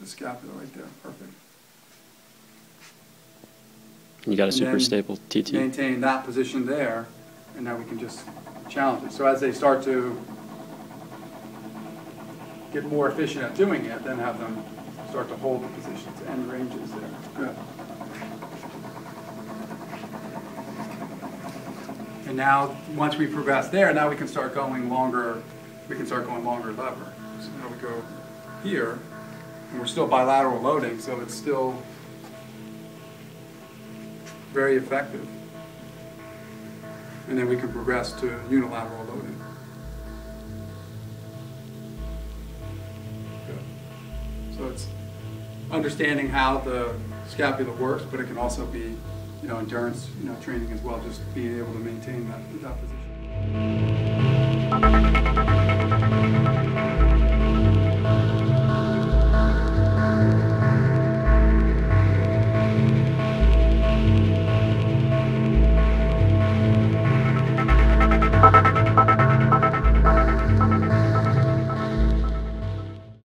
the scapula right there. Perfect. You got a super stable TT. Maintain that position there, and now we can just challenge it. So as they start to get more efficient at doing it, then have them start to hold the positions and ranges there. Good. And now, once we progress there, now we can start going longer. We can start going longer lever. So now we go here, and we're still bilateral loading, so it's still very effective. And then we can progress to unilateral loading. Good. So it's understanding how the scapula works, but it can also be, you know, endurance, you know, training as well, just being able to maintain that position.